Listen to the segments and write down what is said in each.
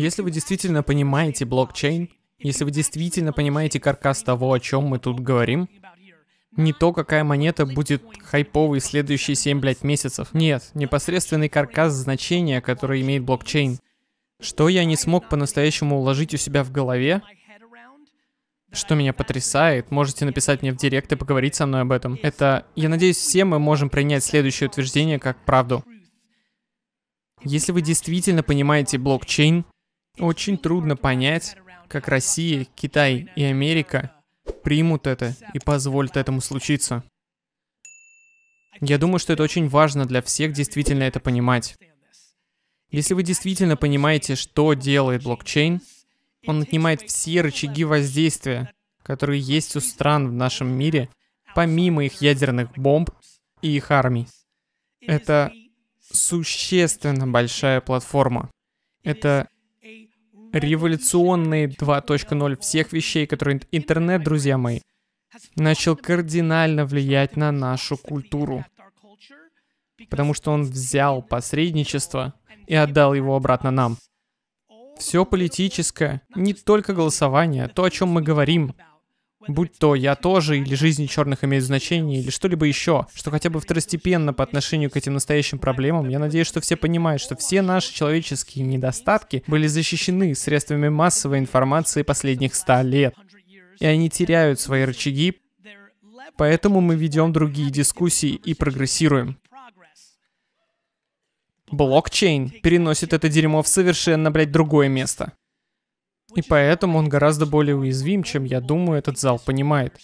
Если вы действительно понимаете блокчейн, если вы действительно понимаете каркас того, о чем мы тут говорим, не то, какая монета будет хайповой следующие 7, блядь, месяцев. Нет, непосредственный каркас значения, который имеет блокчейн. Что я не смог по-настоящему уложить у себя в голове, что меня потрясает, можете написать мне в директ и поговорить со мной об этом. Это, я надеюсь, все мы можем принять следующее утверждение как правду. Если вы действительно понимаете блокчейн, очень трудно понять, как Россия, Китай и Америка примут это и позволят этому случиться. Я думаю, что это очень важно для всех действительно это понимать. Если вы действительно понимаете, что делает блокчейн, он отнимает все рычаги воздействия, которые есть у стран в нашем мире, помимо их ядерных бомб и их армий. Это существенно большая платформа. Это революционные 2.0 всех вещей, которые интернет, друзья мои, начал кардинально влиять на нашу культуру. Потому что он взял посредничество и отдал его обратно нам. Все политическое, не только голосование, то, о чем мы говорим, будь то «я тоже» или «жизни черных» имеют значение, или что-либо еще, что хотя бы второстепенно по отношению к этим настоящим проблемам, я надеюсь, что все понимают, что все наши человеческие недостатки были защищены средствами массовой информации последних 100 лет. И они теряют свои рычаги, поэтому мы ведем другие дискуссии и прогрессируем. Блокчейн переносит это дерьмо в совершенно, блядь, другое место. И поэтому он гораздо более уязвим, чем, я думаю, этот зал понимает.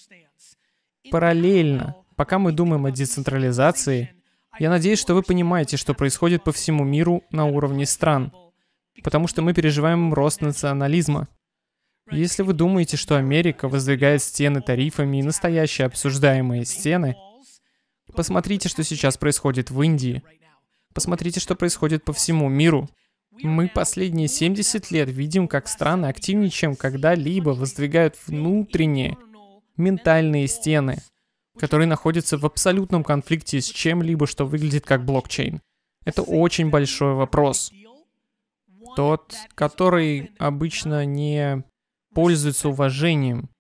Параллельно, пока мы думаем о децентрализации, я надеюсь, что вы понимаете, что происходит по всему миру на уровне стран, потому что мы переживаем рост национализма. Если вы думаете, что Америка воздвигает стены тарифами и настоящие обсуждаемые стены, посмотрите, что сейчас происходит в Индии. Посмотрите, что происходит по всему миру. Мы последние 70 лет видим, как страны активнее, чем когда-либо, воздвигают внутренние ментальные стены, которые находятся в абсолютном конфликте с чем-либо, что выглядит как блокчейн. Это очень большой вопрос. Тот, который обычно не пользуется уважением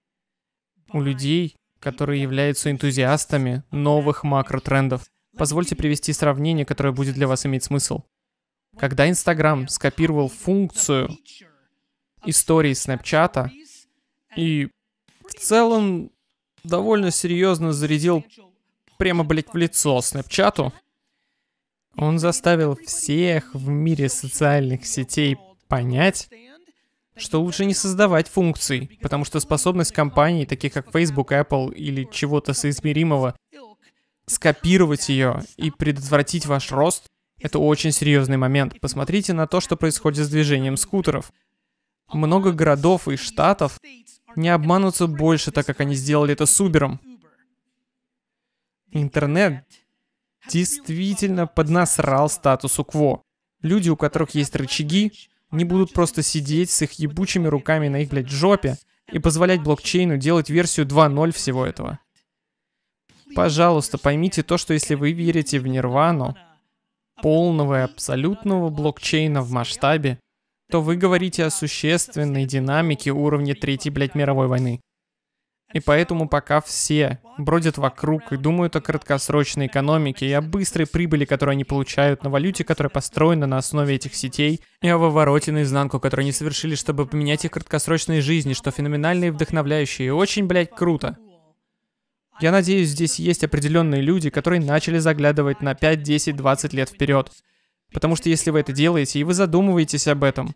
у людей, которые являются энтузиастами новых макротрендов. Позвольте привести сравнение, которое будет для вас иметь смысл. Когда Инстаграм скопировал функцию истории Снэпчата и в целом довольно серьезно зарядил прямо, блядь, в лицо Снэпчату, он заставил всех в мире социальных сетей понять, что лучше не создавать функций, потому что способность компаний, таких как Facebook, Apple или чего-то соизмеримого, скопировать ее и предотвратить ваш рост — это очень серьезный момент. Посмотрите на то, что происходит с движением скутеров. Много городов и штатов не обманутся больше, так как они сделали это с Uber. Интернет действительно поднасрал статусу кво. Люди, у которых есть рычаги, не будут просто сидеть с их ебучими руками на их, блядь, жопе и позволять блокчейну делать версию 2.0 всего этого. Пожалуйста, поймите то, что если вы верите в нирвану полного и абсолютного блокчейна в масштабе, то вы говорите о существенной динамике уровня 3-й, блядь, мировой войны. И поэтому пока все бродят вокруг и думают о краткосрочной экономике и о быстрой прибыли, которую они получают, на валюте, которая построена на основе этих сетей, и о вывороте наизнанку, которую они совершили, чтобы поменять их краткосрочные жизни, что феноменально и вдохновляюще, и очень, блядь, круто. Я надеюсь, здесь есть определенные люди, которые начали заглядывать на 5, 10, 20 лет вперед. Потому что если вы это делаете, и вы задумываетесь об этом,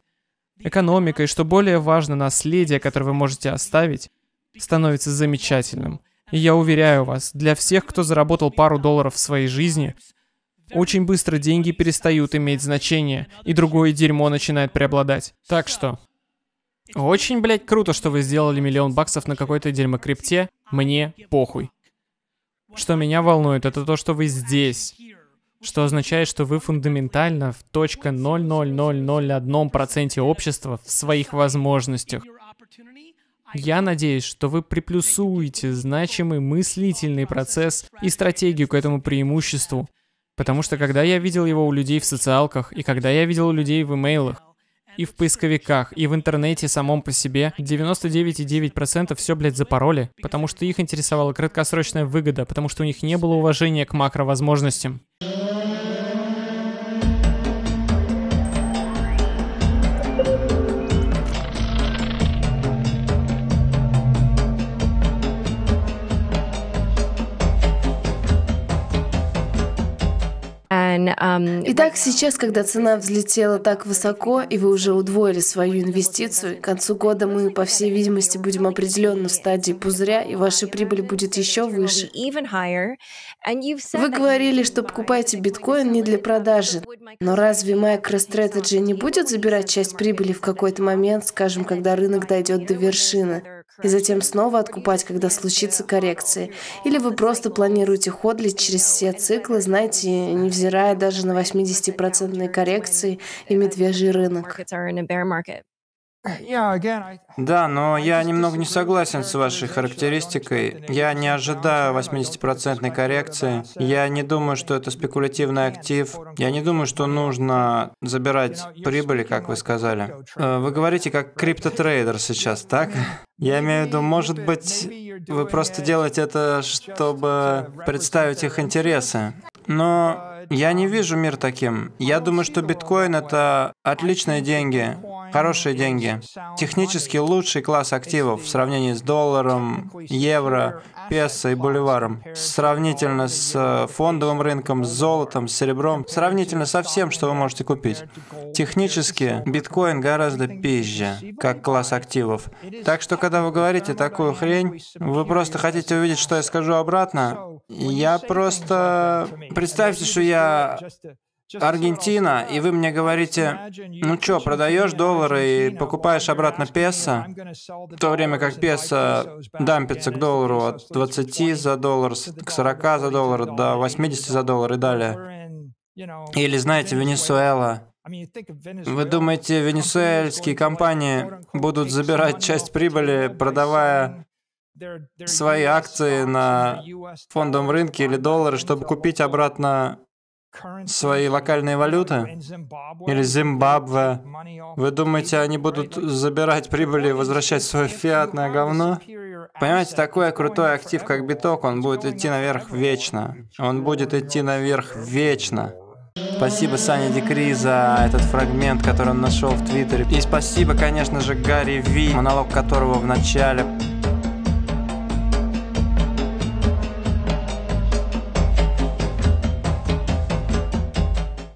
экономика и, что более важно, наследие, которое вы можете оставить, становится замечательным. И я уверяю вас, для всех, кто заработал пару долларов в своей жизни, очень быстро деньги перестают иметь значение, и другое дерьмо начинает преобладать. Так что... Очень, блядь, круто, что вы сделали $1 000 000 на какой-то дерьмокрипте. Мне похуй. Что меня волнует, это то, что вы здесь. Что означает, что вы фундаментально в 0.00001% общества в своих возможностях. Я надеюсь, что вы приплюсуете значимый мыслительный процесс и стратегию к этому преимуществу. Потому что когда я видел его у людей в социалках, и когда я видел у людей в имейлах, и в поисковиках, и в интернете самом по себе. 99,9% все, блядь, запароли, потому что их интересовала краткосрочная выгода, потому что у них не было уважения к макровозможностям. Итак, сейчас, когда цена взлетела так высоко, и вы уже удвоили свою инвестицию, к концу года мы, по всей видимости, будем определенно в стадии пузыря, и ваша прибыль будет еще выше. Вы говорили, что покупаете биткоин не для продажи, но разве MicroStrategy не будет забирать часть прибыли в какой-то момент, скажем, когда рынок дойдет до вершины, и затем снова откупать, когда случится коррекция? Или вы просто планируете ходлить через все циклы, знаете, невзирая даже на 80% коррекции и медвежий рынок? Да, но я немного не согласен с вашей характеристикой. Я не ожидаю 80% коррекции. Я не думаю, что это спекулятивный актив. Я не думаю, что нужно забирать прибыли, как вы сказали. Вы говорите как криптотрейдер сейчас, так? Я имею в виду, может быть, вы просто делаете это, чтобы представить их интересы. Но я не вижу мир таким. Я думаю, что биткоин — это отличные деньги, хорошие деньги. Технически лучший класс активов в сравнении с долларом, евро, песо и боливаром. Сравнительно с фондовым рынком, с золотом, с серебром, сравнительно со всем, что вы можете купить. Технически биткоин гораздо пизже, как класс активов. Так что, когда вы говорите такую хрень, вы просто хотите увидеть, что я скажу обратно. Я просто... Представьте, что я Аргентина, и вы мне говорите: ну чё, продаешь доллары и покупаешь обратно песо, в то время как песо дампится к доллару от 20 за доллар, к 40 за доллар, до 80 за доллар и далее. Или, знаете, Венесуэла. Вы думаете, венесуэльские компании будут забирать часть прибыли, продавая свои акции на фондовом рынке или доллары, чтобы купить обратно свои локальные валюты? Или Зимбабве? Вы думаете, они будут забирать прибыль и возвращать свое фиатное говно? Понимаете, такой крутой актив, как биток, он будет идти наверх вечно. Он будет идти наверх вечно. Спасибо Сане Декри за этот фрагмент, который он нашел в Твиттере. И спасибо, конечно же, Гарри Ви, монолог которого в начале...